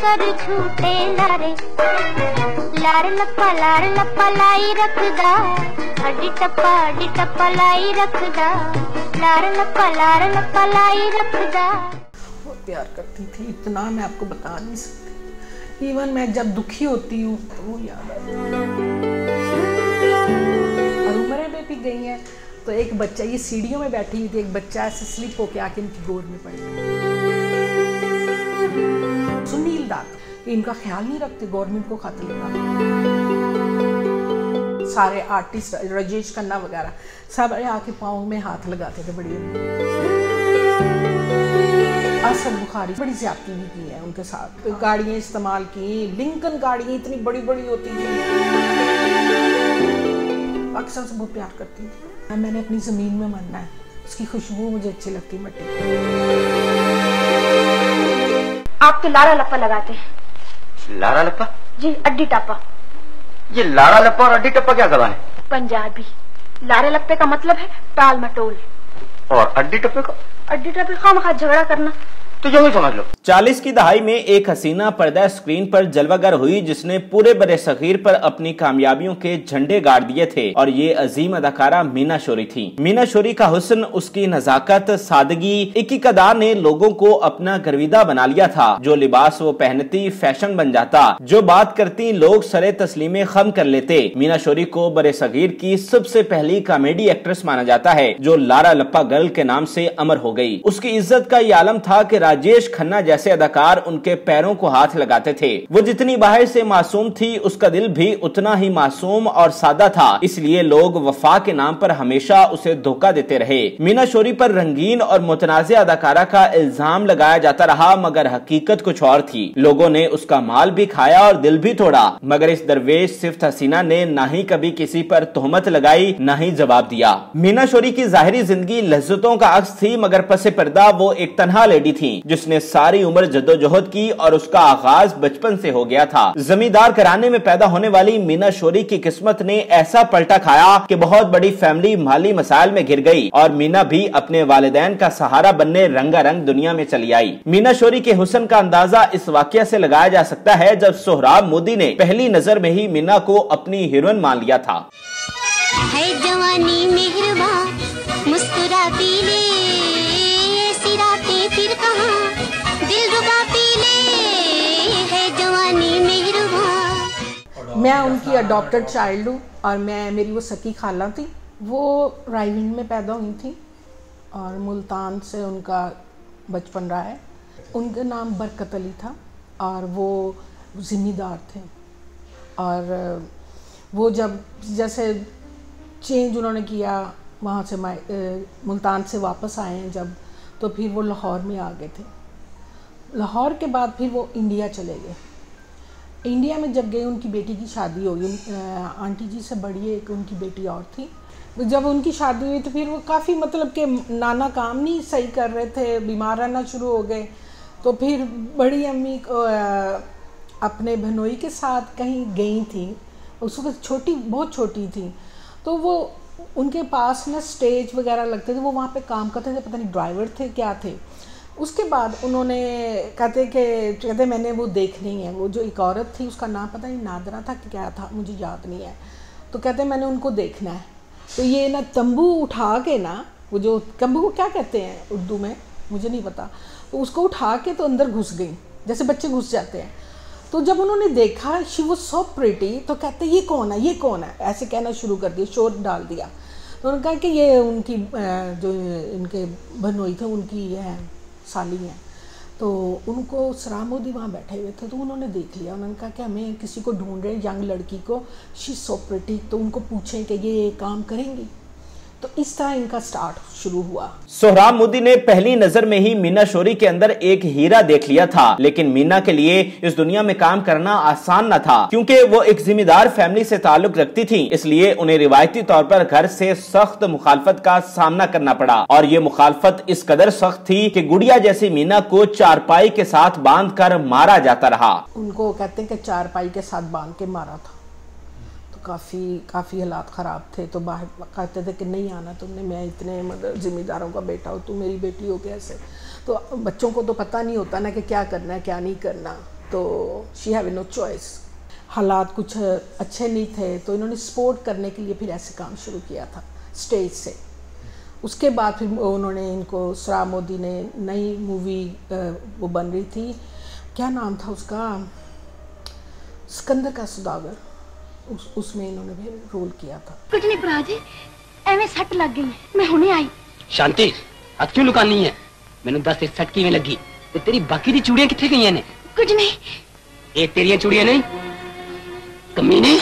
कर झूठे लारे लार लप्पा लाई रखदा अडी टप्पा लाई रखदा लार लप्पा लाई रखदा। बहुत प्यार करती थी, इतना मैं आपको बता नहीं सकती। इवन मैं जब दुखी होती हूँ तो वो याद आती है। और उम्र में भी गई है तो एक बच्चा, ये सीढ़ियों में बैठी हुई थी, एक बच्चा ऐसे स्लिप होके आके इनकी गोद में पड़ गया। सुनील दत्त इनका ख्याल नहीं रखते, गवर्नमेंट को खाते लगा। सारे आर्टिस्ट राजेश खन्ना वगैरह सब आके पाँव में हाथ लगाते थे। बड़ी असद बुखारी बड़ी ज्यादती भी की है उनके साथ। गाड़ियाँ इस्तेमाल की, लिंकन गाड़ियाँ इतनी बड़ी बड़ी होती थी। अक्सर से बहुत प्यार करती थी। मैंने अपनी ज़मीन में मरना है, उसकी खुशबू मुझे अच्छी लगती मट्टी। आप तो लारा लप्पा लगाते हैं। लारा लप्पा? जी, अड्डी टप्पा। ये लारा लप्पा और अड्डी टप्पा क्या जबान है? पंजाबी। लारा लप्पे का मतलब है टाल मटोल और अड्डी टप्पे खामखा झगड़ा करना। तो जो भी समझ लो। 40 की दहाई में एक हसीना पर्दा स्क्रीन पर जलवागर हुई जिसने पूरे बड़े सगीर पर अपनी कामयाबियों के झंडे गाड़ दिए थे, और ये अजीम अदाकारा मीना शोरी थी। मीना शोरी का हुस्न, उसकी नजाकत, सादगी, इक्कीकदार ने लोगों को अपना गर्विदा बना लिया था। जो लिबास वो पहनती फैशन बन जाता, जो बात करती लोग सरे तस्लीम खम कर लेते। मीना शोरी को बड़े सगीर की सबसे पहली कॉमेडी एक्ट्रेस माना जाता है, जो लारा लप्पा गर्ल के नाम से अमर हो गई। उसकी इज्जत का ये आलम था कि राजेश खन्ना जैसे अदाकार उनके पैरों को हाथ लगाते थे। वो जितनी बाहर से मासूम थी, उसका दिल भी उतना ही मासूम और सादा था, इसलिए लोग वफा के नाम पर हमेशा उसे धोखा देते रहे। मीना शोरी पर रंगीन और मुतनाज़े अदाकारा का इल्जाम लगाया जाता रहा, मगर हकीकत कुछ और थी। लोगों ने उसका माल भी खाया और दिल भी तोड़ा, मगर इस दरवेश सिफ्त हसीना ने ना ही कभी किसी पर तोहमत लगाई, ना ही जवाब दिया। मीना शोरी की जाहिरी जिंदगी लज्जतों का अक्स थी, मगर पसे पर्दा वो एक तन्हा लेडी थी जिसने सारी उम्र जद्दोजहद की, और उसका आगाज बचपन से हो गया था। जमींदार घराने में पैदा होने वाली मीना शोरी की किस्मत ने ऐसा पलटा खाया कि बहुत बड़ी फैमिली माली मसाइल में घिर गई, और मीना भी अपने वालिदैन का सहारा बनने रंगारंग दुनिया में चली आई। मीना शोरी के हुस्न का अंदाजा इस वाकया से लगाया जा सकता है जब सोहराब मोदी ने पहली नजर में ही मीना को अपनी हीरोइन मान लिया था। है जवानी मेहरबान मुस्कुरा पीले फिर कहाँ दिल रुका पीले है जवानी मेहरबान। मैं उनकी अडॉप्टेड चाइल्ड हूँ, और मैं मेरी वो सकी खाला थी, वो रायविंड में पैदा हुई थी और मुल्तान से उनका बचपन रहा है। उनका नाम बरकत अली था और वो ज़िम्मेदार थे, और वो जब जैसे चेंज उन्होंने किया वहाँ से मुल्तान से वापस आए जब, तो फिर वो लाहौर में आ गए थे। लाहौर के बाद फिर वो इंडिया चले गए। इंडिया में जब गए उनकी बेटी की शादी हो गई, आंटी जी से बड़ी एक उनकी बेटी और थी। जब उनकी शादी हुई तो फिर वो काफ़ी मतलब कि नाना काम नहीं सही कर रहे थे, बीमार रहना शुरू हो गए। तो फिर बड़ी अम्मी को अपने भनोई के साथ कहीं गई थी, उसको छोटी बहुत छोटी थी, तो वो उनके पास ना स्टेज वगैरह लगते थे, वो वहाँ पे काम करते थे, पता नहीं ड्राइवर थे क्या थे। उसके बाद उन्होंने कहते मैंने वो देखनी है। वो जो एक औरत थी उसका नाम पता नहीं नादरा था कि क्या था, मुझे याद नहीं है। तो कहते मैंने उनको देखना है। तो ये ना तंबू उठा के ना, वो जो तंबू को क्या कहते हैं उर्दू में मुझे नहीं पता, तो उसको उठा के तो अंदर घुस गई जैसे बच्चे घुस जाते हैं। तो जब उन्होंने देखा शी वो सो प्रिटी, तो कहते ये कौन है, ये कौन है, ऐसे कहना शुरू कर दिया, शोर डाल दिया। तो उन्होंने कहा कि ये उनकी जो इनके भनोई थे उनकी ये है साली हैं। तो उनको सोहराब मोदी वहाँ बैठे हुए थे, तो उन्होंने देख लिया। उन्होंने कहा कि हमें किसी को ढूंढ रहे यंग लड़की को, शी सो प्रिटी, तो उनको पूछें कि ये काम करेंगी। तो इस तरह इनका स्टार्ट शुरू हुआ। सोहराब मोदी ने पहली नजर में ही मीना शोरी के अंदर एक हीरा देख लिया था, लेकिन मीना के लिए इस दुनिया में काम करना आसान न था, क्योंकि वो एक जिम्मेदार फैमिली से ताल्लुक रखती थीं, इसलिए उन्हें रिवायती तौर पर घर से सख्त मुखालफत का सामना करना पड़ा। और ये मुखालफत इस कदर सख्त थी कि गुड़िया जैसी मीना को चारपाई के साथ बांध कर मारा जाता रहा। उनको कहते हैं कि चारपाई के साथ बांध के मारा था। काफ़ी हालात ख़राब थे, तो बाहर कहते थे कि नहीं आना तुमने, मैं इतने मतलब ज़िम्मेदारों का बेटा हो, तू मेरी बेटी हो, कैसे। तो बच्चों को तो पता नहीं होता ना कि क्या करना है क्या नहीं करना, तो शी हैव नो चॉइस। हालात कुछ अच्छे नहीं थे तो इन्होंने सपोर्ट करने के लिए फिर ऐसे काम शुरू किया था स्टेज से। उसके बाद फिर उन्होंने इनको सोहराब मोदी ने नई मूवी वो बन रही थी, क्या नाम था उसका, सिकंदर का सौदागर, उसमें इन्होंने भी रोल किया था। कुछ नहीं प्राजी, ऐसे सट लग गई है, मैं हुने आई। शांति अब क्यों लुकानी है, मैंने 10 सट की में लगी तो तेरी बाकी दी चूड़ियां कितने गई हैं? कुछ नहीं, एक तेरियां चूड़ियां नहीं, कमीने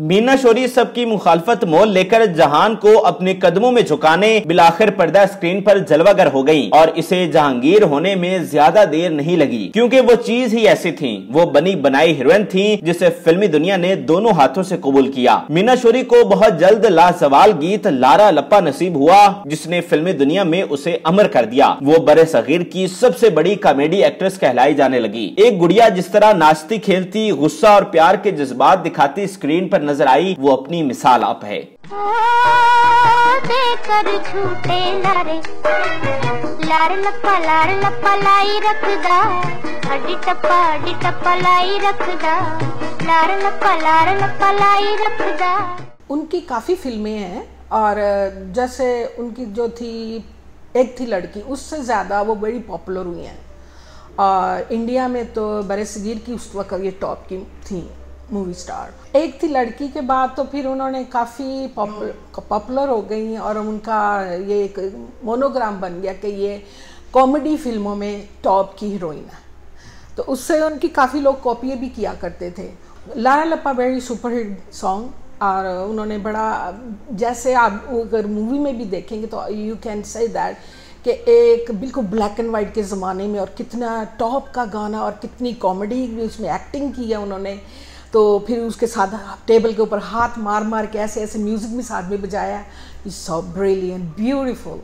मीना शोरी सबकी मुखालफत मोल लेकर जहान को अपने कदमों में झुकाने बिलाखिर पर्दा स्क्रीन पर जलवागर हो गई और इसे जहांगीर होने में ज्यादा देर नहीं लगी क्योंकि वो चीज ही ऐसी थी, वो बनी बनाई हीरोइन थी जिसे फिल्मी दुनिया ने दोनों हाथों से कबूल किया। मीना शोरी को बहुत जल्द लाजवाल गीत लारा लप्पा नसीब हुआ जिसने फिल्मी दुनिया में उसे अमर कर दिया। वो बड़े सगीर की सबसे बड़ी कॉमेडी एक्ट्रेस कहलाई जाने लगी। एक गुड़िया जिस तरह नाचती खेलती गुस्सा और प्यार के जज्बात दिखाती स्क्रीन पर नजर आई, वो अपनी मिसाल आप है। उनकी काफी फिल्में हैं और जैसे उनकी जो थी एक थी लड़की, उससे ज्यादा वो बड़ी पॉपुलर हुई हैं और इंडिया में तो बड़े सगीर की उस वक्त ये टॉप की थी मूवी स्टार। एक थी लड़की के बाद तो फिर उन्होंने काफ़ी पॉपुलर हो गई और उनका ये एक मोनोग्राम बन गया कि ये कॉमेडी फिल्मों में टॉप की हीरोइन है, तो उससे उनकी काफ़ी लोग कॉपी भी किया करते थे। लारा लप्पा बड़ी सुपरहिट सॉन्ग और उन्होंने बड़ा, जैसे आप अगर मूवी में भी देखेंगे तो यू कैन से दैट कि एक बिल्कुल ब्लैक एंड वाइट के ज़माने में और कितना टॉप का गाना और कितनी कॉमेडी भी उसमें एक्टिंग की है उन्होंने, तो फिर उसके साथ टेबल के ऊपर हाथ मार मार के ऐसे ऐसे म्यूज़िक भी साथ में बजाया, इट्स सो ब्रिलियंट ब्यूटीफुल।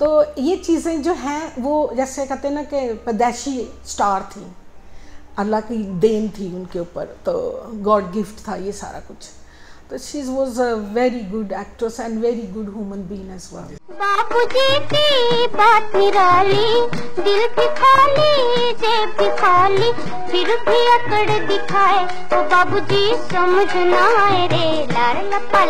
तो ये चीज़ें जो हैं वो जैसे कहते हैं ना कि परदेशी स्टार थी, अल्लाह की देन थी उनके ऊपर, तो गॉड गिफ्ट था ये सारा कुछ। तो she was a very good actress and very good human being as well. बाबूजी की बात निराली, दिल भी खाली जेब भी खाली, फिर भी अकड़ दिखाए तो बाबूजी समझ ना आए रे, लार लपा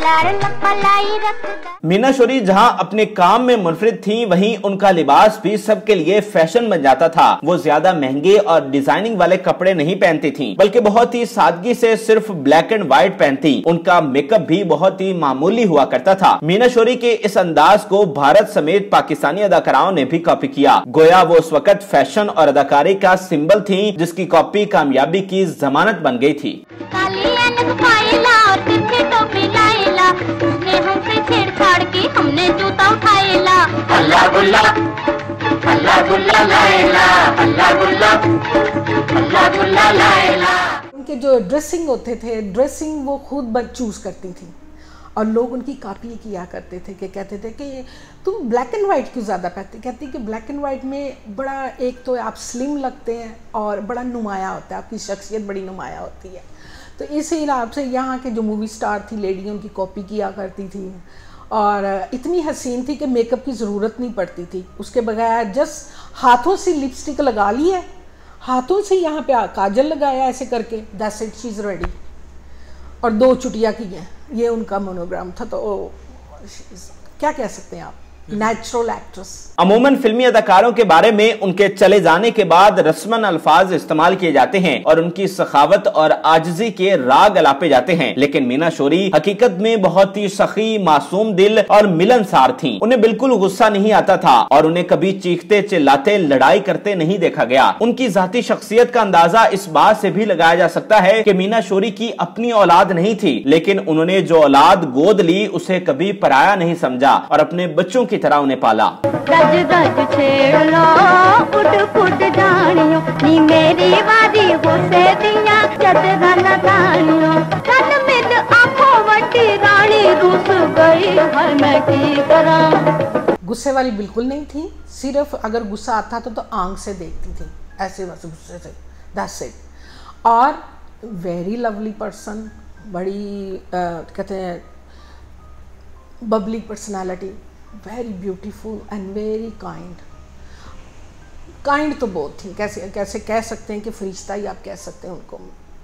लाई रखता। मीना शोरी जहां अपने काम में मुनफरिद थी, वहीं उनका लिबास भी सबके लिए फैशन बन जाता था। वो ज्यादा महंगे और डिजाइनिंग वाले कपड़े नहीं पहनती थी बल्कि बहुत ही सादगी से सिर्फ ब्लैक एंड व्हाइट पहनती। उनका मेकअप भी बहुत ही मामूली हुआ करता था। मीना शोरी के इस अंदाज को भारत समेत पाकिस्तानी अदाकाराओं ने भी कॉपी किया। गोया वो उस वक्त फैशन और अदाकारी का सिंबल थी जिसकी कॉपी कामयाबी की जमानत बन गई थी। उनके जो ड्रेसिंग होते थे, ड्रेसिंग वो खुद चूज करती थी और लोग उनकी कॉपी किया करते थे कि कहते थे कि तुम ब्लैक एंड वाइट क्यों ज़्यादा पहनते, कहती कि ब्लैक एंड वाइट में बड़ा एक तो आप स्लिम लगते हैं और बड़ा नुमाया होता है, आपकी शख्सियत बड़ी नुमाया होती है। तो इसी हिसाब से यहाँ के जो मूवी स्टार थी लेडी उनकी कॉपी किया करती थी और इतनी हसीन थी कि मेकअप की ज़रूरत नहीं पड़ती थी उसके बगैर, जस्ट हाथों से लिपस्टिक लगा ली है, हाथों से यहाँ पे काजल लगाया ऐसे करके, that's it, she is ready. और 2 चुटिया की हैं, ये उनका मोनोग्राम था। तो क्या कह सकते हैं आप, नेचुरल एक्ट्रेस। अमूमन फिल्मी अदाकारों के बारे में उनके चले जाने के बाद रस्मन अल्फाज इस्तेमाल किए जाते हैं और उनकी सखावत और आजिजी के राग अलापे जाते हैं, लेकिन मीना शोरी हकीकत में बहुत ही सखी, मासूम दिल और मिलनसार थीं। उन्हें बिल्कुल गुस्सा नहीं आता था और उन्हें कभी चीखते चिल्लाते लड़ाई करते नहीं देखा गया। उनकी जाती शख्सियत का अंदाजा इस बात से भी लगाया जा सकता है कि मीना शोरी की अपनी औलाद नहीं थी, लेकिन उन्होंने जो औलाद गोद ली उसे कभी पराया नहीं समझा और अपने बच्चों की तरह उन्हें पाला। रज रज छेड़ लो, फुट फुट जानियो, नी मेरी वारी हो से दिया चदरा न दानियो, तन मिल आंखों वटी रानी रूस गई हर मैं की तरह। गुस्से वाली बिल्कुल नहीं थी, सिर्फ अगर गुस्सा आता तो आंख से देखती थी ऐसे वैसे गुस्से से, दैट्स इट। और वेरी लवली पर्सन, बड़ी कहते हैं bubbly personality very beautiful and very kind. Kind तो बहुत थी, कैसे कैसे कह सकते हैं कि फरिश्ता ही आप कह सकते हैं उनको,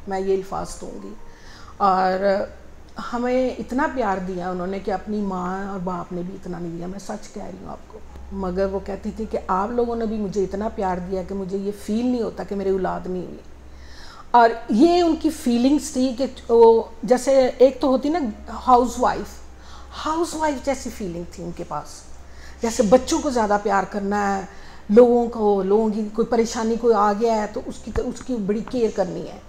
मैं ये अल्फाज दूँगी। और हमें इतना प्यार दिया उन्होंने कि अपनी माँ और बाप ने भी इतना नहीं दिया, मैं सच कह रही हूँ आपको। मगर वो कहती थी कि आप लोगों ने भी मुझे इतना प्यार दिया कि मुझे ये फ़ील नहीं होता कि मेरी औलाद नहीं हुई। और ये उनकी फीलिंग्स थी कि वो जैसे एक तो होती ना हाउस वाइफ जैसी फीलिंग थी उनके पास, जैसे बच्चों को ज़्यादा प्यार करना है, लोगों की कोई परेशानी कोई आ गया है तो उसकी बड़ी केयर करनी है,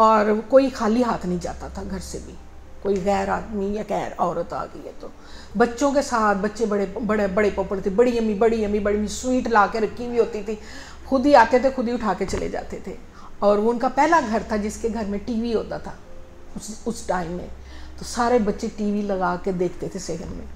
और कोई खाली हाथ नहीं जाता था घर से भी, कोई गैर आदमी या गैर औरत आ गई है तो बच्चों के साथ। बच्चे बड़े बड़े बड़े पपड़ते, बड़ी अम्मी स्वीट ला के रखी हुई होती थी, खुद ही आते थे, खुद ही उठा के चले जाते थे। और वो उनका पहला घर था जिसके घर में टीवी होता था उस टाइम में, तो सारे बच्चे टीवी लगा के देखते थे सेहर में।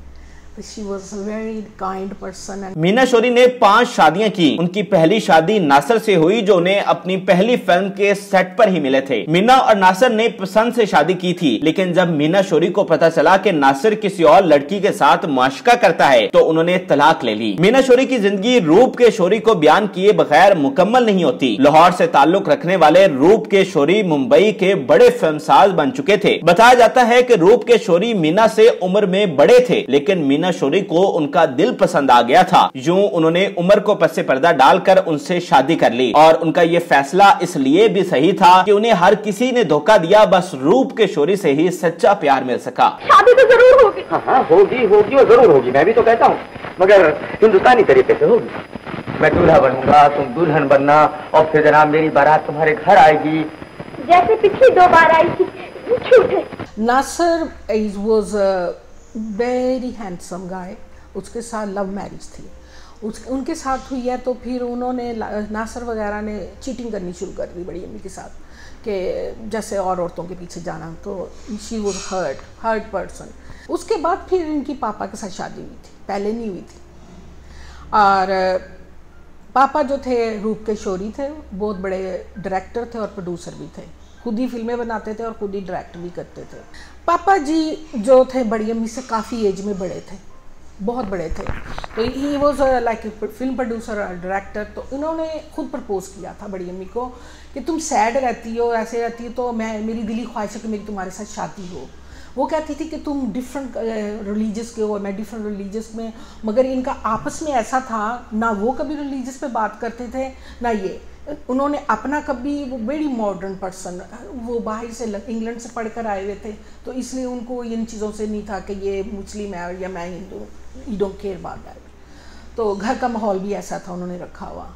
She was a very kind person and... Meena शोरी ने 5 शादियां की। उनकी पहली शादी नासिर से हुई जो उन्हें अपनी पहली फिल्म के सेट पर ही मिले थे। मीना और नासिर ने पसंद से शादी की थी, लेकिन जब मीना शोरी को पता चला कि नासिर किसी और लड़की के साथ माशका करता है तो उन्होंने तलाक ले ली। मीना शोरी की जिंदगी रूप के शोरी को बयान किए बगैर मुकम्मल नहीं होती। लाहौर से ताल्लुक रखने वाले रूप के शोरी मुंबई के बड़े फिल्मसाज बन चुके थे। बताया जाता है कि रूप के शोरी मीना से उम्र में बड़े थे, लेकिन मीना शोरी को उनका दिल पसंद आ गया था। यूं उन्होंने उम्र को पसे पर्दा डालकर उनसे शादी कर ली। और उनका ये फैसला इसलिए भी सही था कि उन्हें हर किसी ने धोखा दिया, बस रूप के शोरी से ही सच्चा प्यार मिल सका। शादी तो जरूर होगी। हाँ, होगी और जरूर होगी, मैं भी तो कहता हूँ, मगर हिंदुस्तानी तरीके से होगी। मैं दूल्हा बनूंगा, तुम दुल्हन बनना, और फिर जनाब मेरी बारात तुम्हारे घर आएगी जैसे पिछली 2 बार आई थी। वेरी हैंडसम गाय, उसके साथ लव मैरिज थी, उनके साथ हुई है तो फिर उन्होंने नासिर वगैरह ने चीटिंग करनी शुरू कर दी बड़ी अम्मी के साथ, कि जैसे और औरतों के पीछे जाना। तो शी वॉज हर्ट पर्सन। उसके बाद फिर इनकी पापा के साथ शादी हुई थी, पहले नहीं हुई थी। और पापा जो थे रूप के शोरी थे, बहुत बड़े डायरेक्टर थे और प्रोड्यूसर भी थे, खुद ही फिल्में बनाते थे और खुद ही डायरेक्ट भी करते थे। पापा जी जो थे बड़ी अम्मी से काफ़ी एज में बड़े थे, बहुत बड़े थे। तो he was like film producer और डायरेक्टर। तो इन्होंने खुद प्रपोज किया था बड़ी अम्मी को कि तुम सैड रहती हो, ऐसे रहती हो, तो मैं मेरी दिली ख्वाहिश है कि मेरी तुम्हारे साथ शादी हो। वो कहती थी कि तुम डिफरेंट रिलीजियस के हो, मैं डिफरेंट रिलीजियस में, मगर इनका आपस में ऐसा था ना, वो कभी रिलीजियस पे बात करते थे ना ये, उन्होंने अपना कभी, वो वेरी मॉडर्न पर्सन, वो बाहर से इंग्लैंड से पढ़कर आए हुए थे, तो इसलिए उनको इन चीज़ों से नहीं था कि ये मुस्लिम है या मैं Hindu, I don't care about that. तो घर का माहौल भी ऐसा था उन्होंने रखा हुआ,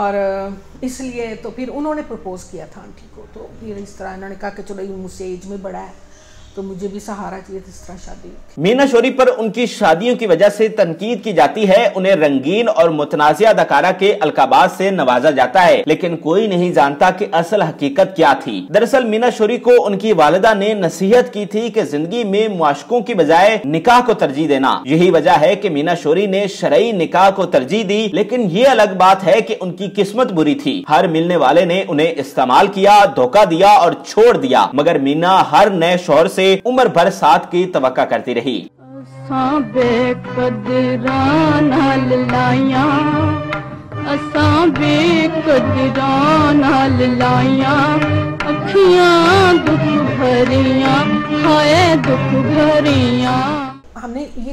और इसलिए तो फिर उन्होंने प्रपोज़ किया था आंटी को। तो फिर इस तरह इन्होंने कहा कि चलो ये मुझसे एज में बड़ा है तो मुझे भी सहारा चाहिए, इस तरह शादी। मीना शोरी पर उनकी शादियों की वजह से तनकीद की जाती है। उन्हें रंगीन और मुतनाज़िया अदाकारा के अलकाबात से नवाजा जाता है, लेकिन कोई नहीं जानता कि असल हकीकत क्या थी। दरअसल मीना शोरी को उनकी वालिदा ने नसीहत की थी कि जिंदगी में मुआशकों की बजाय निकाह को तरजीह देना। यही वजह है कि मीना शोरी ने शरई निकाह को तरजीह दी, लेकिन ये अलग बात है कि उनकी किस्मत बुरी थी। हर मिलने वाले ने उन्हें इस्तेमाल किया, धोखा दिया और छोड़ दिया, मगर मीना हर नए शौहर उम्र भर साथ की तवक्का करती रही। हमने ये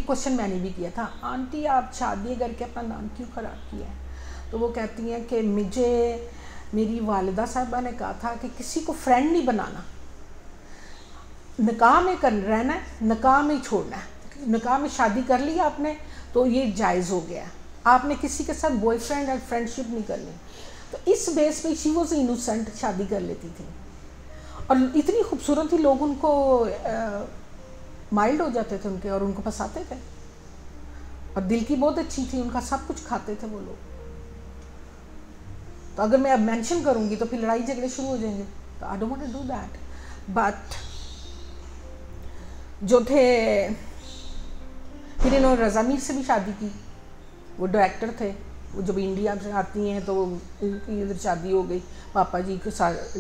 क्वेश्चन मैंने भी किया था, आंटी आप शादी करके अपना नाम क्यों खराब किया? तो वो कहती हैं कि मुझे मेरी वालिदा साहिबा ने कहा था कि किसी को फ्रेंड नहीं बनाना, निकाह में कर रहना है, निकाह में छोड़ना है। निकाह में शादी कर ली आपने तो ये जायज़ हो गया, आपने किसी के साथ बॉयफ्रेंड और फ्रेंडशिप नहीं करनी। तो इस बेस पे शी वॉज इनोसेंट, शादी कर लेती थी और इतनी खूबसूरत थी, लोग उनको माइल्ड हो जाते थे उनके और उनको फंसाते थे, और दिल की बहुत अच्छी थी, उनका सब कुछ खाते थे वो लोग। तो अगर मैं अब मेंशन करूँगी तो फिर लड़ाई झगड़े शुरू हो जाएंगे, तो I don't want to do that. But जो थे, फिर इन्होंने रज़ा मीर से भी शादी की, वो डायरेक्टर थे, जब इंडिया से आती हैं तो इधर शादी हो गई, पापा जी की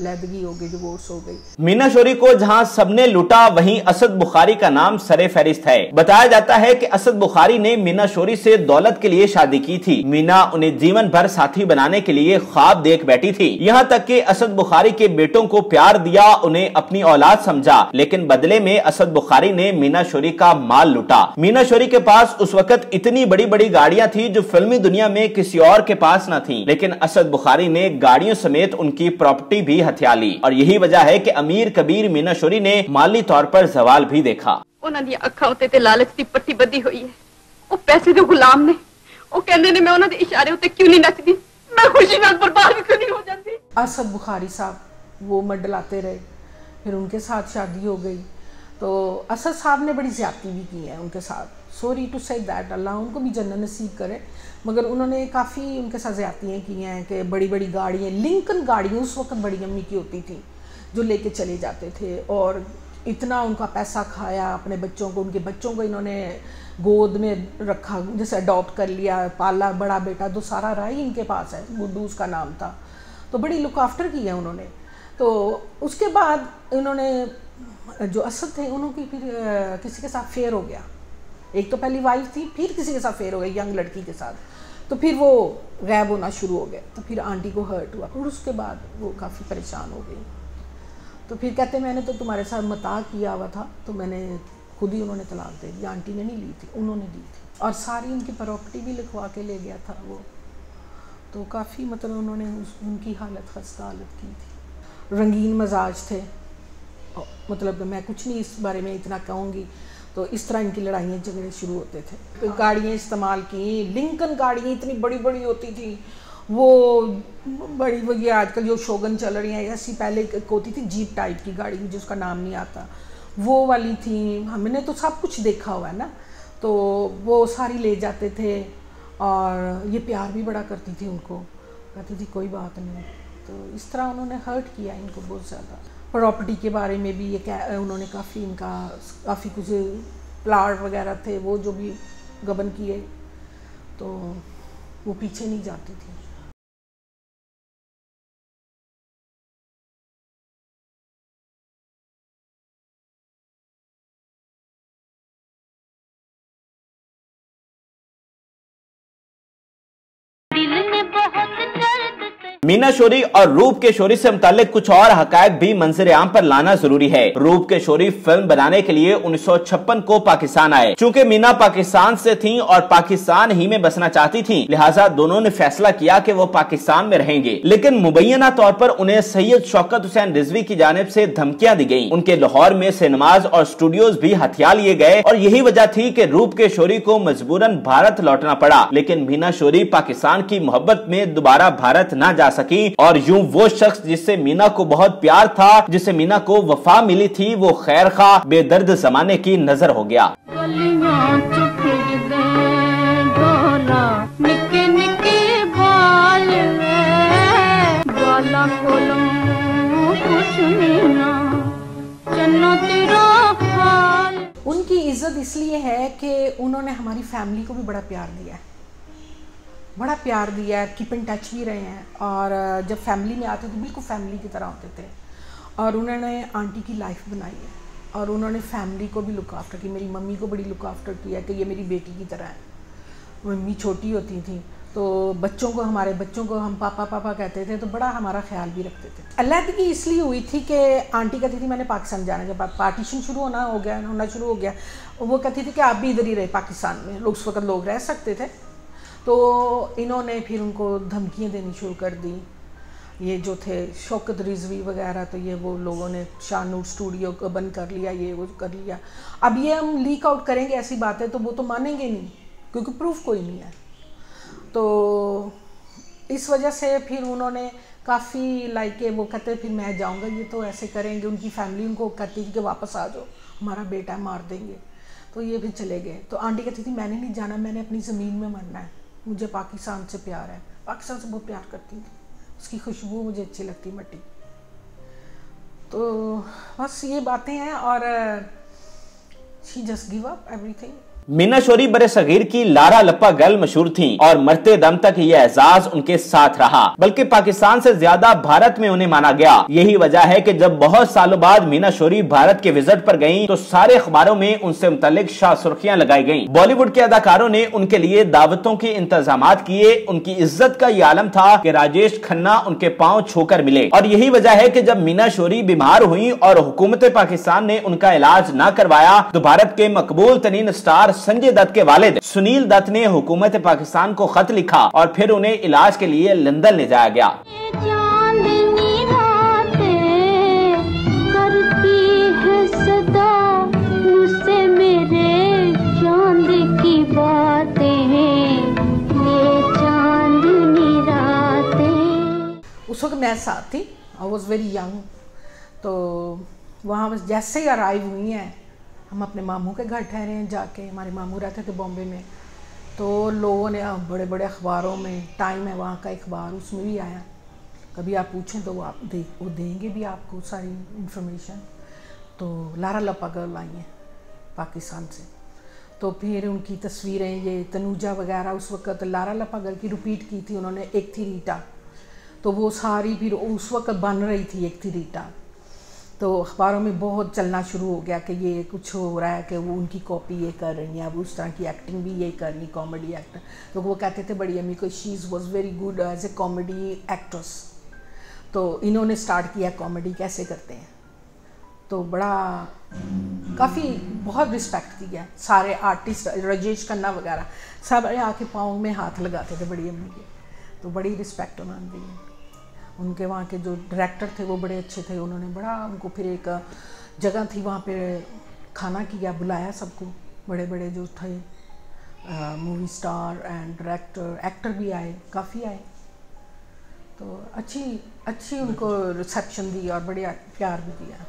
लैदगी हो गई, डिवोर्स हो गई। मीना शोरी को जहां सबने लुटा, वहीं असद बुखारी का नाम सरे फहरिस्त है। बताया जाता है कि असद बुखारी ने मीना शोरी से दौलत के लिए शादी की थी। मीना उन्हें जीवन भर साथी बनाने के लिए ख्वाब देख बैठी थी। यहाँ तक कि असद बुखारी के बेटों को प्यार दिया, उन्हें अपनी औलाद समझा, लेकिन बदले में असद बुखारी ने मीना शोरी का माल लुटा। मीना शोरी के पास उस वक्त इतनी बड़ी बड़ी गाड़ियां थी जो फिल्मी दुनिया में किसी और के पास न थी, लेकिन असद बुखारी ने गाड़ियों समेत उनकी प्रॉपर्टी भी हथिया ली। और यही वजह है कि अमीर कबीर मीना शोरी ने माली तौर पर जवाल भी देखा। उन्हां दी अखां उत्ते ते लालच दी पट्टी बधी होई है। वो पैसे दे गुलाम ने, वो कहंदे ने मैं उन्हां दे इशारे उत्ते क्यों नहीं नचदी, मैं खुशी नाल बर्बाद क्यों नहीं हो जांदी। असद बुखारी साहब वो मडलाते रहे, फिर उनके साथ शादी हो गई। तो असद साहब ने बड़ी ज्यादती भी की है उनके साथ, सॉरी टू से दैट, अल्लाह उनको भी जन्नत नसीब करे, मगर उन्होंने काफ़ी उनके साथ ज्यादतियाँ की हैं कि बड़ी बड़ी गाड़ियाँ, लिंकन गाड़ियाँ उस वक्त बड़ी अम्मी की होती थी जो लेके चले जाते थे, और इतना उनका पैसा खाया अपने बच्चों को। उनके बच्चों को इन्होंने गोद में रखा, जैसे अडॉप्ट कर लिया, पाला, बड़ा बेटा तो सारा राय इनके पास है, गुड्डू उसका नाम था, तो बड़ी लुक आफ्टर की है उन्होंने। तो उसके बाद इन्होंने जो असद थे उनकी फिर किसी के साथ फेयर हो गया। एक तो पहली वाइफ थी, फिर किसी के साथ फेयर हो गई, यंग लड़की के साथ, तो फिर वो गायब होना शुरू हो गया। तो फिर आंटी को हर्ट हुआ, और उसके बाद वो काफ़ी परेशान हो गई। तो फिर कहते मैंने तो तुम्हारे साथ मताह किया हुआ था, तो मैंने खुद ही, उन्होंने तलाक दे दी, आंटी ने नहीं ली थी, उन्होंने ली थी, और सारी उनकी प्रॉपर्टी भी लिखवा के ले गया था वो। तो काफ़ी मतलब उन्होंने उनकी हालत खस्ता हालत की थी। रंगीन मजाज थे, मतलब मैं कुछ नहीं इस बारे में इतना कहूँगी। तो इस तरह इनकी लड़ाइयाँ झगड़े शुरू होते थे। तो गाड़ियाँ इस्तेमाल की, लिंकन गाड़ियाँ इतनी बड़ी बड़ी होती थी, वो बड़ी बड़ी आजकल जो शोगन चल रही हैं ऐसी, पहले होती थी जीप टाइप की गाड़ी, मुझे उसका नाम नहीं आता, वो वाली थी। हमने तो सब कुछ देखा हुआ है ना, तो वो सारी ले जाते थे। और ये प्यार भी बड़ा करती थी उनको, कहती थी कोई बात नहीं। तो इस तरह उन्होंने हर्ट किया इनको बहुत ज़्यादा। प्रॉपर्टी के बारे में भी ये उन्होंने काफ़ी, इनका काफ़ी कुछ प्लाट वगैरह थे, वो जो भी गबन किए, तो वो पीछे नहीं जाती थी। मीना शोरी और रूप के शोरी से मुतालिक कुछ और हकायक भी मंजर आम पर लाना जरूरी है। रूप के शोरी फिल्म बनाने के लिए 1956 को पाकिस्तान आए। चूंकि मीना पाकिस्तान से थीं और पाकिस्तान ही में बसना चाहती थीं, लिहाजा दोनों ने फैसला किया कि वो पाकिस्तान में रहेंगे। लेकिन मुबैना तौर पर उन्हें सैयद शौकत हुसैन रिजवी की जानिब से धमकियां दी गयी। उनके लाहौर में सिनेमाज और स्टूडियोज भी हथिया लिए गए, और यही वजह थी कि रूप के शोरी को मजबूरन भारत लौटना पड़ा। लेकिन मीना शोरी पाकिस्तान की मोहब्बत में दोबारा भारत न जा सकी, और यूं वो शख्स जिससे मीना को बहुत प्यार था, जिससे मीना को वफा मिली थी, वो खैर खा बेदर्द जमाने की नजर हो गया। उनकी इज्जत इसलिए है कि उन्होंने हमारी फैमिली को भी बड़ा प्यार दिया है, बड़ा प्यार दिया, कीप इन टच भी रहे हैं। और जब फैमिली में आते तो बिल्कुल फैमिली की तरह होते थे, और उन्होंने आंटी की लाइफ बनाई है, और उन्होंने फैमिली को भी लुक आफ्टर की। मेरी मम्मी को बड़ी लुक आफ्टर किया कि ये मेरी बेटी की तरह है। मम्मी छोटी होती थी तो बच्चों को, हमारे बच्चों को हम पापा पापा कहते थे, तो बड़ा हमारा ख्याल भी रखते थे। अलहदगी इसलिए हुई थी कि आंटी कहती थी मैंने पाकिस्तान जाना, जब पार्टीशन शुरू होना शुरू हो गया, वो कहती थी कि आप भी इधर ही रहे पाकिस्तान में, लोग उस वक्त लोग रह सकते थे। तो इन्होंने फिर उनको धमकियाँ देनी शुरू कर दी, ये जो थे शौकत रिजवी वगैरह, तो ये वो लोगों ने शानूर स्टूडियो को बंद कर लिया, ये वो कर लिया। अब ये हम लीक आउट करेंगे ऐसी बातें तो वो तो मानेंगे नहीं, क्योंकि प्रूफ कोई नहीं है। तो इस वजह से फिर उन्होंने काफ़ी लाइक वो कहते फिर मैं जाऊँगा, ये तो ऐसे करेंगे। उनकी फैमिली उनको कहती थी कि वापस आ जाओ, हमारा बेटा मार देंगे, तो ये भी चले गए। तो आंटी कहती थी मैंने नहीं जाना, मैंने अपनी ज़मीन में मरना है, मुझे पाकिस्तान से प्यार है। पाकिस्तान से बहुत प्यार करती थी, उसकी खुशबू मुझे अच्छी लगती, मिट्टी। तो बस ये बातें हैं, और she just give up everything. Meena शोरी बड़े सगीर की लारा लप्पा गर्ल मशहूर थीं और मरते दम तक ये एजाज उनके साथ रहा, बल्कि पाकिस्तान से ज्यादा भारत में उन्हें माना गया। यही वजह है कि जब बहुत सालों बाद मीना शोरी भारत के विजिट पर गईं तो सारे अखबारों में उनसे मुतल्लिक शाह सुर्खियां लगाई गईं। बॉलीवुड के अदाकारों ने उनके लिए दावतों के इंतजाम किए। उनकी इज्जत का ये आलम था कि राजेश खन्ना उनके पाँव छूकर मिले और यही वजह है कि जब मीना शोरी बीमार हुई और हुकूमत पाकिस्तान ने उनका इलाज न करवाया तो भारत के मकबूल तरीन स्टार संजय दत्त के वालिद सुनील दत्त ने हुकूमत पाकिस्तान को खत लिखा और फिर उन्हें इलाज के लिए लंदन ले जाया गया। उस वक्त मैं साथ थी, आई वॉज वेरी यंग। तो वहाँ जैसे ही अराइव हुई हैं हम अपने मामू के घर ठहरे हैं जाके। हमारे मामू रहते थे बॉम्बे में, तो लोगों ने बड़े बड़े अखबारों में, टाइम है वहाँ का अखबार, उसमें भी आया। कभी आप पूछें तो वो देंगे भी आपको सारी इन्फॉर्मेशन। तो लारा लप्पा गर्ल आई हैं पाकिस्तान से, तो फिर उनकी तस्वीरें, ये तनूजा वगैरह, उस वक्त लारा लप्पा गर्ल की रिपीट की थी उन्होंने, एक थी रीटा, तो वो सारी फिर उस वक्त बन रही थी, एक थी रीटा। तो अखबारों में बहुत चलना शुरू हो गया कि ये कुछ हो रहा है कि वो उनकी कॉपी ये कर रही हैं, अब उस तरह की एक्टिंग भी ये करनी, कॉमेडी एक्टर। तो वो कहते थे बड़ी अम्मी को she is was very good as a comedy actress. तो इन्होंने स्टार्ट किया कॉमेडी कैसे करते हैं, तो बड़ा काफ़ी बहुत रिस्पेक्ट दिया। सारे आर्टिस्ट राजेश खन्ना वगैरह सब आके पाँव में हाथ लगाते थे बड़ी अम्मी के, तो बड़ी रिस्पेक्ट उन्होंने दी है। उनके वहाँ के जो डायरेक्टर थे वो बड़े अच्छे थे, उन्होंने बड़ा उनको, फिर एक जगह थी वहाँ पे खाना किया, बुलाया सबको, बड़े बड़े जो थे movie star and director, actor भी आए, काफ़ी आए। तो अच्छी अच्छी उनको रिसेप्शन दी और बड़े प्यार भी दिया।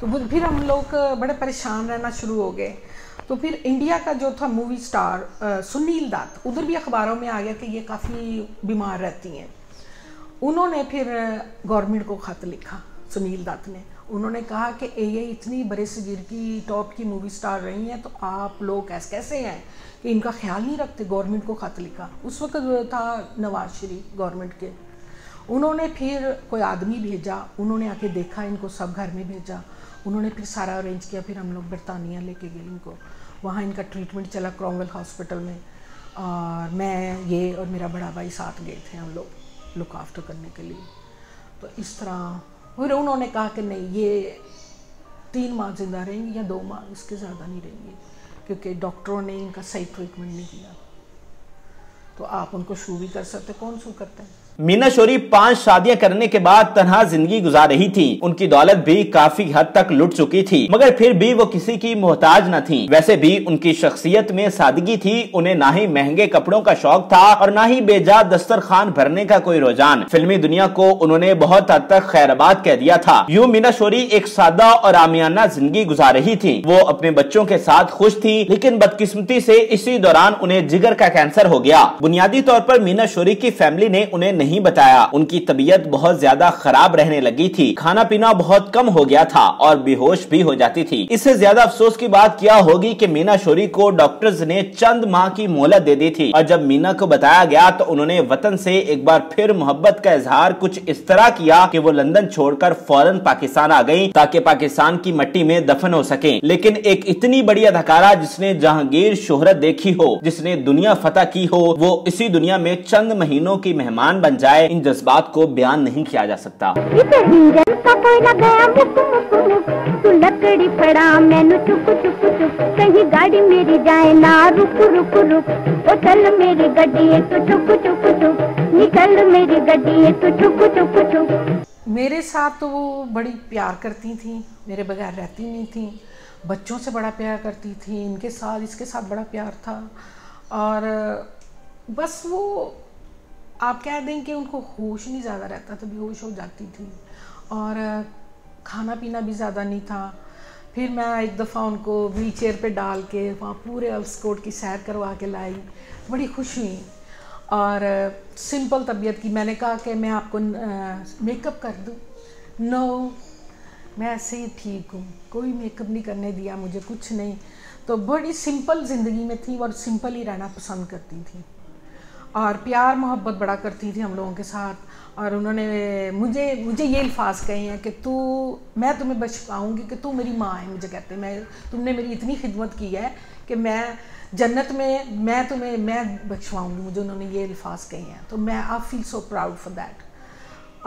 तो फिर हम लोग बड़े परेशान रहना शुरू हो गए। तो फिर इंडिया का जो था मूवी स्टार सुनील दत्त, उधर भी अखबारों में आ गया कि ये काफ़ी बीमार रहती हैं। उन्होंने फिर गवर्नमेंट को ख़त लिखा सुनील दत्त ने, उन्होंने कहा कि ये इतनी बड़े सगीर की टॉप की मूवी स्टार रही हैं, तो आप लोग कैसे हैं कि इनका ख्याल नहीं रखते। गवर्नमेंट को ख़त लिखा, उस वक्त था नवाज शरीफ गवर्नमेंट के। उन्होंने फिर कोई आदमी भेजा, उन्होंने आके देखा, इनको सब घर में भेजा, उन्होंने फिर सारा अरेंज किया। फिर हम लोग बरतानिया लेके गए इनको, वहाँ इनका ट्रीटमेंट चला क्रॉमवेल हॉस्पिटल में, और मैं ये और मेरा बड़ा भाई साथ गए थे हम लोग लुक आफ्टर करने के लिए। तो इस तरह फिर उन्होंने कहा कि नहीं, ये 3 माह जिंदा रहेंगी या 2 माह, इसके ज़्यादा नहीं रहेंगी, क्योंकि डॉक्टरों ने इनका सही ट्रीटमेंट नहीं किया। तो आप उनको शू भी कर सकते, कौन शू करते हैं। मीना शोरी 5 शादियां करने के बाद तन्हा जिंदगी गुजार रही थी। उनकी दौलत भी काफी हद तक लुट चुकी थी, मगर फिर भी वो किसी की मोहताज न थी। वैसे भी उनकी शख्सियत में सादगी थी, उन्हें ना ही महंगे कपड़ों का शौक था और ना ही बेजा दस्तरखान भरने का कोई रुझान। फिल्मी दुनिया को उन्होंने बहुत हद तक खैराबाद कह दिया था। यूं मीना शोरी एक सादा और आमियाना जिंदगी गुजार रही थी। वो अपने बच्चों के साथ खुश थी, लेकिन बदकिस्मती से इसी दौरान उन्हें जिगर का कैंसर हो गया। बुनियादी तौर पर मीना शोरी की फैमिली ने उन्हें नहीं बताया। उनकी तबीयत बहुत ज्यादा खराब रहने लगी थी, खाना पीना बहुत कम हो गया था और बेहोश भी हो जाती थी। इससे ज्यादा अफसोस की बात क्या होगी कि मीना शोरी को डॉक्टर्स ने चंद माह की मोहलत दे दी थी और जब मीना को बताया गया तो उन्होंने वतन से एक बार फिर मोहब्बत का इजहार कुछ इस तरह किया कि वो लंदन छोड़कर फौरन पाकिस्तान आ गयी ताकि पाकिस्तान की मिट्टी में दफन हो सके। लेकिन एक इतनी बड़ी अदाकारा जिसने जहांगीर शोहरत देखी हो, जिसने दुनिया फतह की हो, वो इसी दुनिया में चंद महीनों की मेहमान बन जाए, इन जज्बात को बयान नहीं किया जा सकता। मेरे साथ तो वो बड़ी प्यार करती थी, मेरे बगैर रहती नहीं थी, बच्चों से बड़ा प्यार करती थी, इनके साथ इसके साथ बड़ा प्यार था। और बस वो आप कह दें कि उनको होश नहीं ज़्यादा रहता था, बेहोश हो जाती थी और खाना पीना भी ज़्यादा नहीं था। फिर मैं एक दफ़ा उनको व्हील चेयर पर डाल के वहाँ पूरे अल्प्स कोट की सैर करवा के लाई, बड़ी खुश हुई। और सिंपल तबीयत की, मैंने कहा कि मैं आपको मेकअप कर दूँ, नो, मैं ऐसे ही ठीक हूँ, कोई मेकअप नहीं करने दिया मुझे, कुछ नहीं। तो बड़ी सिंपल ज़िंदगी में थी और सिंपल ही रहना पसंद करती थी और प्यार मोहब्बत बड़ा करती थी हम लोगों के साथ। और उन्होंने मुझे मुझे ये अल्फाज कहे हैं कि तू, मैं तुम्हें बच पाऊँगी कि तू मेरी माँ है, मुझे कहते हैं। तुमने मेरी इतनी खिदमत की है कि मैं जन्नत में मैं तुम्हें बख्शवाऊँगी, मुझे उन्होंने ये अल्फाज कहे हैं। तो मैं I feel so proud for that.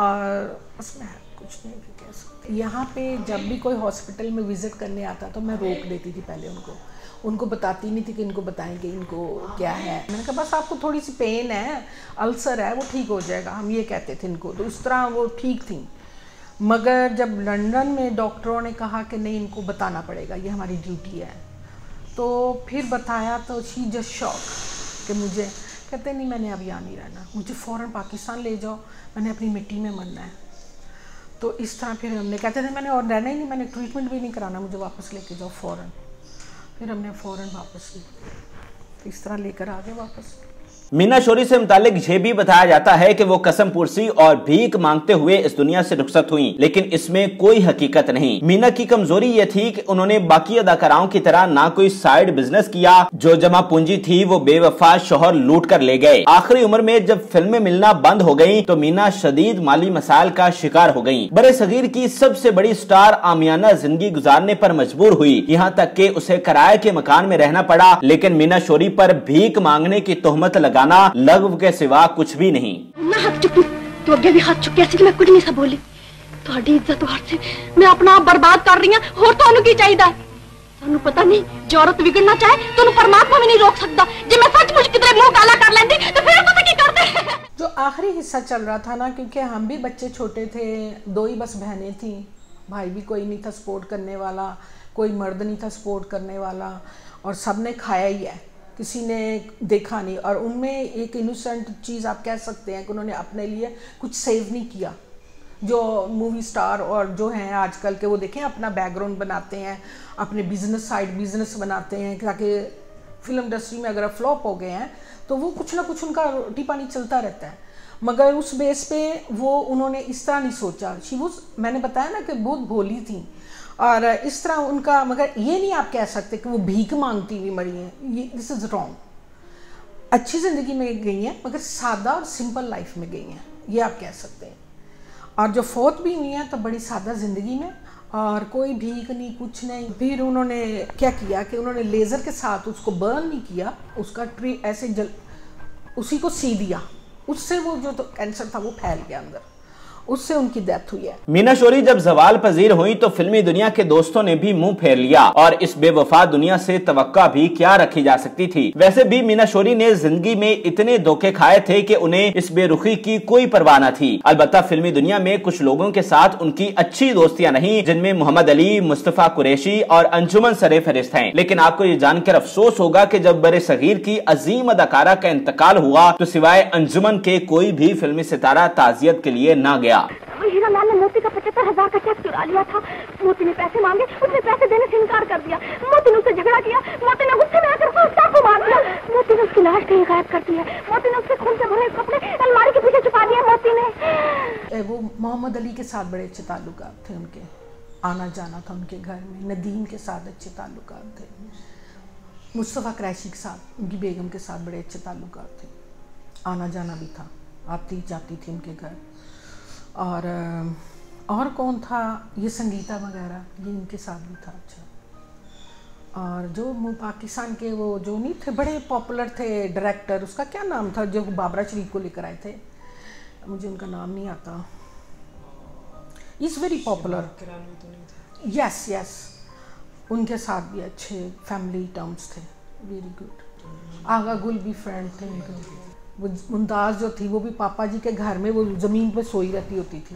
और बस मैं कुछ नहीं भी कह सकती। यहाँ पे जब भी कोई हॉस्पिटल में विज़िट करने आता तो मैं रोक देती थी पहले उनको बताती नहीं थी कि इनको बताएं कि इनको क्या है। मैंने कहा बस आपको थोड़ी सी पेन है, अल्सर है, वो ठीक हो जाएगा, हम ये कहते थे इनको। तो उस तरह वो ठीक थी। मगर जब लंदन में डॉक्टरों ने कहा कि नहीं, इनको बताना पड़ेगा, ये हमारी ड्यूटी है, तो फिर बताया। तो शी जस्ट शॉक कि मुझे कहते नहीं, मैंने अब यहाँ नहीं रहना, मुझे फ़ौरन पाकिस्तान ले जाओ, मैंने अपनी मिट्टी में मरना है। तो इस तरह फिर हमने कहते थे मैंने और रहना ही नहीं, मैंने ट्रीटमेंट भी नहीं कराना, मुझे वापस लेके जाओ फ़ौरन। फिर हमने फ़ौरन वापस तो इस तरह लेकर आ गए वापस। मीना शोरी से मुतालिक ये भी बताया जाता है कि वो कसम पूर्सी और भीख मांगते हुए इस दुनिया से रुखसत हुई, लेकिन इसमें कोई हकीकत नहीं। मीना की कमजोरी ये थी कि उन्होंने बाकी अदाकाराओं की तरह ना कोई साइड बिजनेस किया, जो जमा पूंजी थी वो बेवफा शोहर लूट कर ले गए। आखिरी उम्र में जब फिल्में मिलना बंद हो गयी तो मीना शदीद माली मसाइल का शिकार हो गयी। बड़े सगीर की सबसे बड़ी स्टार आमियाना जिंदगी गुजारने पर मजबूर हुई, यहाँ तक कि उसे किराए के मकान में रहना पड़ा। लेकिन मीना शोरी पर भीख मांगने की तोहमत लगाना लघव के सिवा कुछ भी नहीं। मैं हाथ चुकी तो अगे भी हाथ चुके, ऐसे मैं कुछ नहीं सब बोली। ਤੁਹਾਡੀ ਇੱਜ਼ਤ ਵਾਸਤੇ मैं अपना आप बर्बाद कर रही हूं, ਹੋਰ ਤੁਹਾਨੂੰ ਕੀ ਚਾਹੀਦਾ? ਤੁਹਾਨੂੰ ਪਤਾ ਨਹੀਂ ਜੇ ਔਰਤ ਵਿਗੜਨਾ ਚਾਹੇ ਤੁਹਾਨੂੰ ਪਰਮਾਤਮਾ ਵੀ ਨਹੀਂ ਰੋਕ ਸਕਦਾ। ਜੇ मैं सचमुच कितने मुंह काला कर लेती तो फिर तुम क्या करते? जो आखिरी हिस्सा चल रहा था ना, क्योंकि हम भी बच्चे छोटे थे, दो ही बस बहनें थी, भाई भी कोई नहीं था सपोर्ट करने वाला, कोई मर्द नहीं था सपोर्ट करने वाला, और सबने खाया ही है, किसी ने देखा नहीं। और उनमें एक इनोसेंट चीज़ आप कह सकते हैं कि उन्होंने अपने लिए कुछ सेव नहीं किया। जो मूवी स्टार और जो हैं आजकल के, वो देखें अपना बैकग्राउंड बनाते हैं, अपने बिजनेस साइड बिजनेस बनाते हैं, ताकि फिल्म इंडस्ट्री में अगर फ्लॉप हो गए हैं तो वो कुछ ना कुछ उनका रोटी पानी चलता रहता है। मगर उस बेस पे वो उन्होंने इस तरह नहीं सोचा। शी वॉज, मैंने बताया ना कि बहुत भोली थी और इस तरह उनका, मगर ये नहीं आप कह सकते कि वो भीख मांगती हुई मरी हैं, ये दिस इज़ रॉन्ग। अच्छी ज़िंदगी में गई हैं मगर सादा और सिंपल लाइफ में गई हैं, ये आप कह सकते हैं। और जो फौत भी हुई हैं तो बड़ी सादा ज़िंदगी में, और कोई भीख नहीं, कुछ नहीं। फिर उन्होंने क्या किया कि उन्होंने लेज़र के साथ उसको बर्न नहीं किया, उसका ट्री ऐसे जल उसी को सी दिया, उससे वो जो तो कैंसर था वो फैल गया अंदर, उससे उनकी डेथ हुई है। मीना शोरी जब जवाल पजीर हुई तो फिल्मी दुनिया के दोस्तों ने भी मुंह फेर लिया और इस बेवफा दुनिया से तवक्का भी क्या रखी जा सकती थी। वैसे भी मीना शोरी ने जिंदगी में इतने धोखे खाए थे कि उन्हें इस बेरुखी की कोई परवाह न थी। अलबत्ता फिल्मी दुनिया में कुछ लोगों के साथ उनकी अच्छी दोस्तियां नहीं, जिनमें मोहम्मद अली, मुस्तफा कुरैशी और अंजुमन सरे फहरिस्त हैं। लेकिन आपको ये जानकर अफसोस होगा कि जब बड़े सगीर की अजीम अदाकारा का इंतकाल हुआ तो सिवाय अंजुमन के कोई भी फिल्मी सितारा ताजियत के लिए न गया। हीरा लाल ने मोती का 75,000 का चेक चुरा लिया था, मोती ने पैसे मांगे, उसने पैसे देने से इनकार कर दिया, मोती ने उससे झगड़ा किया, मोती ने गुस्से में आकर उसको मार दिया, मोती ने उसकी लाश कहीं गायब कर दी है, मोती ने उसके खून से भरे कपड़े अलमारी के पीछे छुपा दिए मोती ने। वो मोहम्मद अली के साथ बड़े अच्छे ताल्लुकात थे, उनके आना जाना था उनके घर में, नदीम के साथ अच्छे ताल्लुकात थे, मुस्तफ़ा कुरैशी के साथ, उनकी बेगम के साथ बड़े अच्छे ताल्लुकात थे, आना जाना भी था, आती जाती थी उनके घर। और कौन था, ये संगीता वगैरह, ये इनके साथ भी था अच्छा। और जो पाकिस्तान के वो जो नहीं थे बड़े पॉपुलर थे डायरेक्टर, उसका क्या नाम था जो बाबरा शरीफ को लेकर आए थे, मुझे उनका नाम नहीं आता, is very popular, yes yes, उनके साथ भी अच्छे फैमिली टर्म्स थे, वेरी गुड। आगा गुल भी फ्रेंड थे उनके। मुमताज़ जो थी वो भी पापा जी के घर में, वो ज़मीन पे सोई रहती होती थी।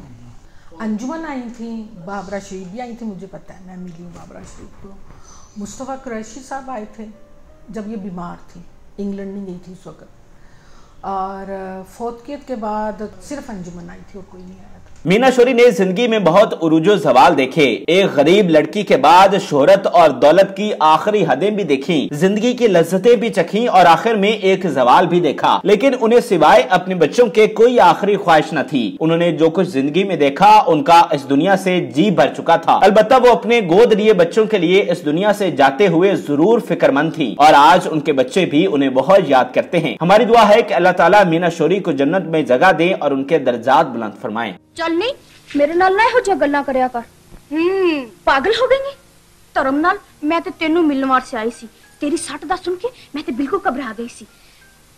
अंजुमन आई थी, बाबरा शरीफ भी आई थी, मुझे पता है मैं मिली हूँ बाबरा शरीफ को। मुस्तफ़ा कुरैशी साहब आए थे जब ये बीमार थी, इंग्लैंड नहीं गई थी उस वक़्त, और फौतकियत के बाद सिर्फ अंजुमन आई थी और कोई नहीं आया था। मीना शोरी ने जिंदगी में बहुत उरूजो सवाल देखे। एक गरीब लड़की के बाद शोहरत और दौलत की आखिरी हदें भी देखी, जिंदगी की लज्जतें भी चखी और आखिर में एक जवाल भी देखा, लेकिन उन्हें सिवाय अपने बच्चों के कोई आखिरी ख्वाहिश न थी। उन्होंने जो कुछ जिंदगी में देखा उनका इस दुनिया से जी भर चुका था। अलबत्ता वो अपने गोद लिए बच्चों के लिए इस दुनिया से जाते हुए जरूर फिक्रमंद थी और आज उनके बच्चे भी उन्हें बहुत याद करते हैं। हमारी दुआ है कि अल्लाह ताला मीना शोरी को जन्नत में जगह दें और उनके दर्जात बुलंद फरमाएं। चल नहीं मेरे नाल ना हो झगड़ ना करया कर। पागल हो गई तरम नाल। मैं ते तेनू मिलने वास्ते आई सी, तेरी सट दा सुन के मैं ते बिल्कुल घबरा गई सी।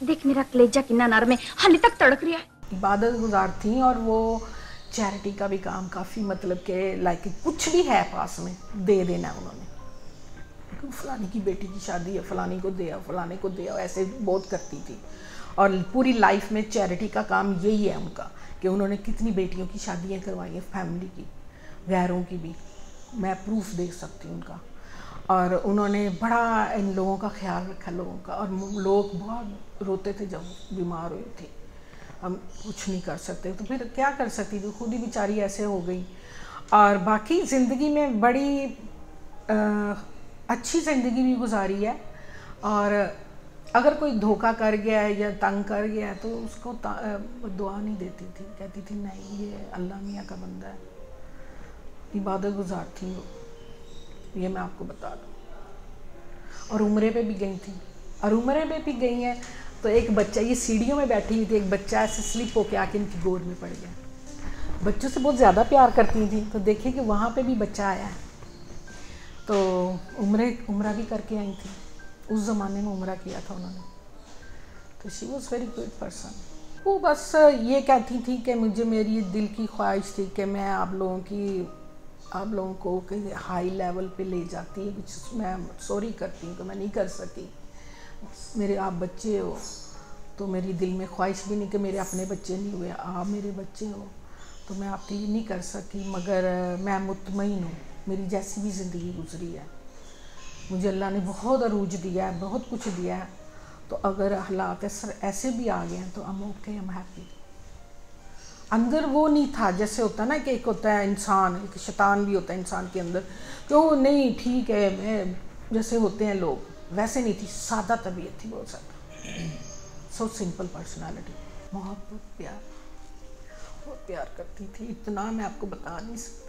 देख मेरा कलेजा कितना नरम है, हाले तक तड़क रहा है। इबादत गुजार थी और वो चैरिटी का भी काम काफ़ी मतलब के लाइक कुछ भी है पास में दे देना। उन्होंने फलानी की बेटी की शादी है, फलानी को दिया, फलाने को दिया, ऐसे बहुत करती थी। और पूरी लाइफ में चैरिटी का काम यही है उनका कि उन्होंने कितनी बेटियों की शादियां करवाई हैं, फैमिली की, गैरों की भी। मैं प्रूफ देख सकती हूँ उनका। और उन्होंने बड़ा इन लोगों का ख्याल रखा लोगों का। और लोग बहुत रोते थे जब बीमार हुए थे। हम कुछ नहीं कर सकते तो फिर क्या कर सकती थी, खुद ही बेचारी ऐसे हो गई। और बाकी ज़िंदगी में बड़ी अच्छी ज़िंदगी भी गुजारी है। और अगर कोई धोखा कर गया है या तंग कर गया है तो उसको दुआ नहीं देती थी, कहती थी नहीं ये अल्लाह मियाँ का बंदा है। इबादत गुजार थी वो, ये मैं आपको बता दूँ। और उम्रे पे भी गई थी और उम्रे पे भी गई हैं तो एक बच्चा, ये सीढ़ियों में बैठी हुई थी, एक बच्चा ऐसे स्लिप होकर आके इनकी गोद में पड़ गया। बच्चों से बहुत ज़्यादा प्यार करती थी तो देखिए कि वहाँ पे भी बच्चा आया है। तो उम्रा भी करके आई थी, उस ज़माने में उम्रा किया था उन्होंने। तो she was very good person. वो बस ये कहती थी कि मुझे मेरी दिल की ख्वाहिश थी कि मैं आप लोगों को हाई लेवल पर ले जाती, कुछ मैं सॉरी करती हूँ कि मैं नहीं कर सकी। मेरे आप बच्चे हो तो मेरी दिल में ख्वाहिश भी नहीं कि मेरे अपने बच्चे नहीं हुए, आप मेरे बच्चे हो तो मैं आपके लिए नहीं कर सकी। मगर मैं मुतमईन हूँ, मेरी जैसी भी ज़िंदगी गुजरी है, मुझे अल्लाह ने बहुत अरूज दिया है, बहुत कुछ दिया है। तो अगर हालात ऐसे भी आ गए हैं तो हम ओके, हम हैप्पी। अंदर वो नहीं था, जैसे होता है ना कि एक होता है इंसान, एक शैतान भी होता है इंसान के अंदर जो नहीं ठीक है मैं, जैसे होते हैं लोग वैसे नहीं थी। सादा तबीयत थी, बहुत सादा, सो सिंपल पर्सनालिटी। मोहब्बत प्यार बहुत प्यार करती थी, इतना मैं आपको बता नहीं सकती।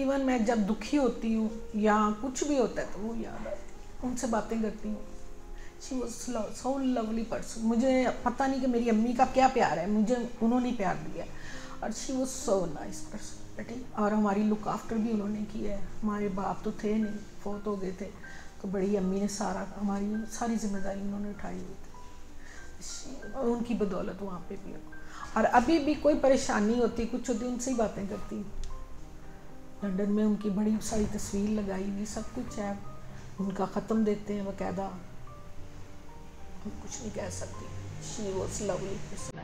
इवन मैं जब दुखी होती हूँ या कुछ भी होता है तो वो याद आती है, उनसे बातें करती हूँ। She was so lovely person. मुझे पता नहीं कि मेरी अम्मी का क्या प्यार है, मुझे उन्होंने प्यार दिया। और she was so nice person बेटी। और हमारी लुक आफ्टर भी उन्होंने किया है। हमारे बाप तो थे नहीं, फोत हो गए थे, तो बड़ी अम्मी ने सारा हमारी सारी जिम्मेदारी उन्होंने उठाई हुई थी और उनकी बदौलत वहाँ पे भी। और अभी भी कोई परेशानी होती, कुछ होती, उनसे ही बातें करती। लंदन में उनकी बड़ी सारी तस्वीर लगाई हुई, सब कुछ है। उनका ख़त्म देते हैं बाकायदा, कुछ नहीं कह सकती। She was lovely.